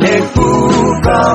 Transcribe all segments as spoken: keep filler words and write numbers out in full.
你不卡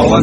Awan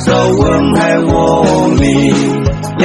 手温还握你，也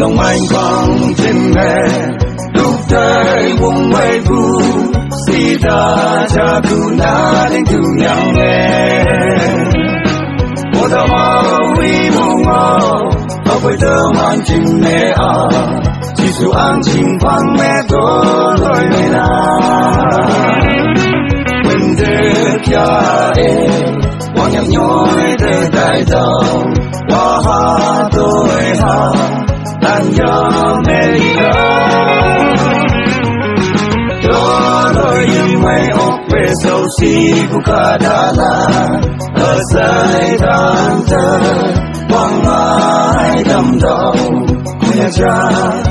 Long mai quang trên mẹ, lúc trời vùng mây vu. Sita cha tu na đến tu nhang nghe, một đau mau vì mong mau, bao bối tơ mang chim mẹ à, chỉ su ăn chim phang mẹ tổ lối mẹ na, quên được cha em, bao nhang nhói từ đại dầu, qua ha tôi ha, tan gió mẹ đi. Sau si ku kadala, asai dan ter, wangai dam dong, ku nyaja.